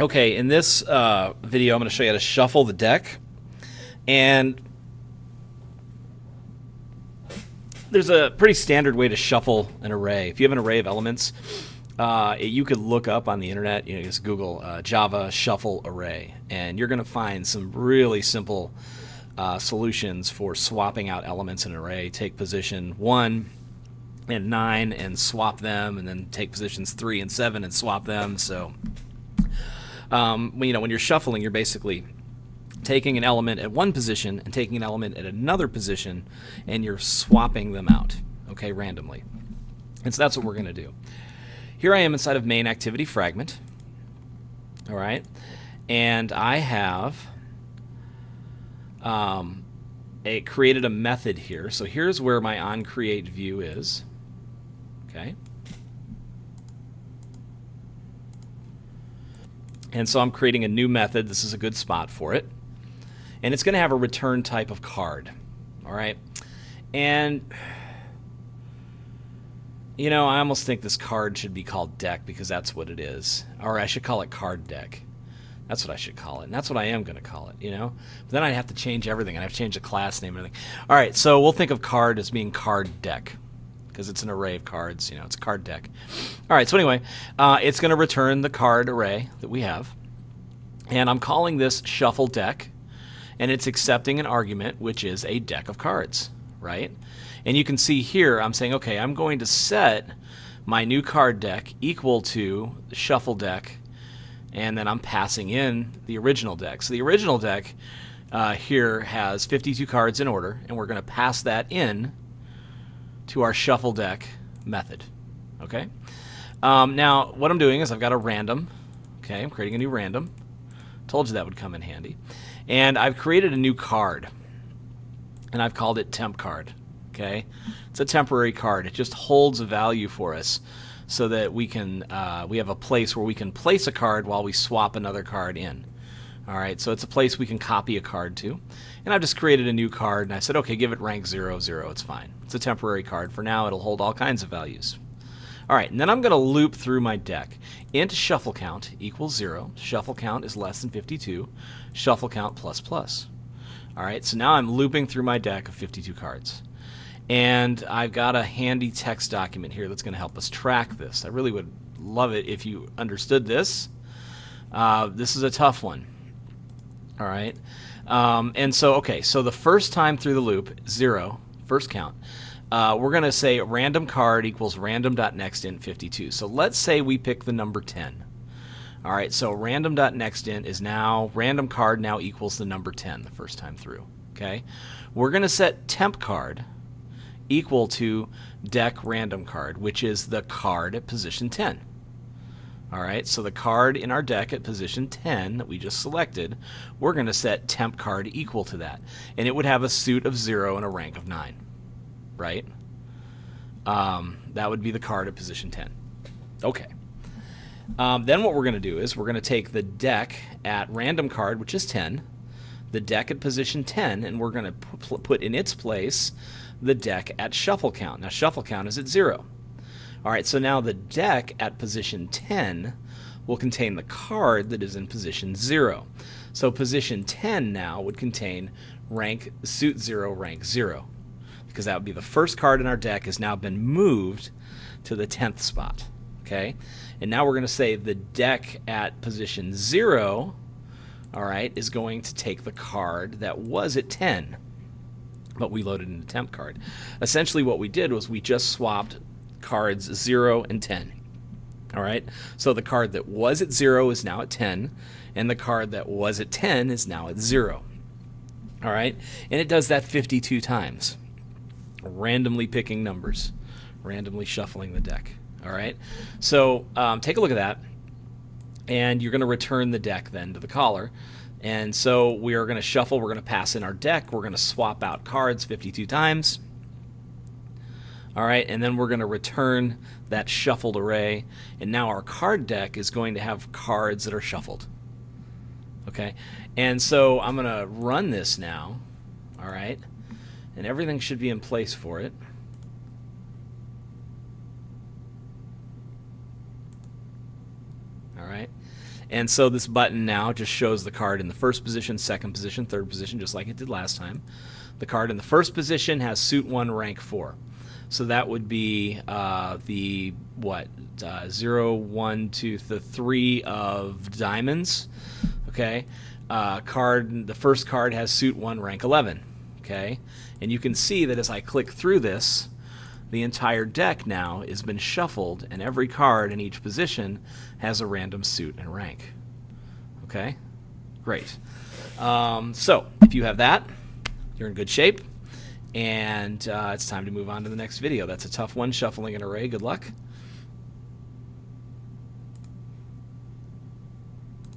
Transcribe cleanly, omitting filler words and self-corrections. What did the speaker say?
Okay, in this video, I'm going to show you how to shuffle the deck. And there's a pretty standard way to shuffle an array. If you have an array of elements, you could look up on the internet, you know, just Google Java shuffle array, and you're going to find some really simple solutions for swapping out elements in an array. Take position 1 and 9 and swap them, and then take positions 3 and 7 and swap them. So when you're shuffling, you're basically taking an element at one position and taking an element at another position, and you're swapping them out, okay, randomly. And so that's what we're going to do. Here I am inside of main activity fragment, all right, and I have created a method here. So here's where my onCreate view is, okay. And so I'm creating a new method. This is a good spot for it. And it's going to have a return type of card. All right. And, you know, I almost think this card should be called deck because that's what it is. Or I should call it card deck. That's what I should call it. And that's what I am going to call it, you know. But then I'd have to change everything. I'd have to change the class name and everything. All right. So we'll think of card as being card deck, because it's an array of cards, you know, it's a card deck. All right, so anyway, it's going to return the card array that we have. And I'm calling this shuffle deck, and it's accepting an argument, which is a deck of cards, right? And you can see here, I'm saying, okay, I'm going to set my new card deck equal to the shuffle deck, and then I'm passing in the original deck. So the original deck here has 52 cards in order, and we're going to pass that in to our shuffle deck method, okay? Now, what I'm doing is I've got a random, okay? I'm creating a new random. Told you that would come in handy. And I've created a new card, and I've called it temp card, okay? It's a temporary card. It just holds a value for us so that we can, we have a place where we can place a card while we swap another card in. All right, so it's a place we can copy a card to. And I've just created a new card, and I said, okay, give it rank 0, 0. It's fine. It's a temporary card. For now, it'll hold all kinds of values. All right, and then I'm going to loop through my deck. Int shuffle count equals 0. Shuffle count is less than 52. Shuffle count plus plus. All right, so now I'm looping through my deck of 52 cards. And I've got a handy text document here that's going to help us track this. I really would love it if you understood this. This is a tough one. All right, and so, okay, so the first time through the loop, 0, first count, we're going to say random card equals random.nextInt52. So let's say we pick the number 10. All right, so random.nextInt is now, random card now equals the number 10 the first time through, okay? We're going to set temp card equal to deck random card, which is the card at position 10. All right, so the card in our deck at position 10 that we just selected, we're going to set temp card equal to that. And it would have a suit of 0 and a rank of 9, right? That would be the card at position 10. Okay. Then what we're going to do is we're going to take the deck at random card, which is 10, the deck at position 10, and we're going to put in its place the deck at shuffle count. Now, shuffle count is at 0. All right, so now the deck at position 10 will contain the card that is in position 0. So position 10 now would contain rank suit 0, rank 0, because that would be the first card in our deck has now been moved to the 10th spot, okay? And now we're going to say the deck at position 0, all right, is going to take the card that was at 10, but we loaded an attempt card. Essentially what we did was we just swapped cards 0 and 10. All right, so the card that was at 0 is now at 10, and the card that was at 10 is now at 0. All right, and it does that 52 times, randomly picking numbers, randomly shuffling the deck. All right, so take a look at that, and you're going to return the deck then to the caller. And so we are going to shuffle, we're going to pass in our deck, we're going to swap out cards 52 times. All right, and then we're going to return that shuffled array. And now our card deck is going to have cards that are shuffled. Okay, and so I'm going to run this now. All right, and everything should be in place for it. All right, And so this button now just shows the card in the first position, second position, third position, just like it did last time. The card in the first position has suit 1, rank 4. So that would be the, 3 of diamonds, okay? The first card has suit 1, rank 11, okay? And you can see that as I click through this, the entire deck now has been shuffled, and every card in each position has a random suit and rank. Okay? Great. So, if you have that, you're in good shape, and it's time to move on to the next video. That's a tough one, shuffling an array. Good luck.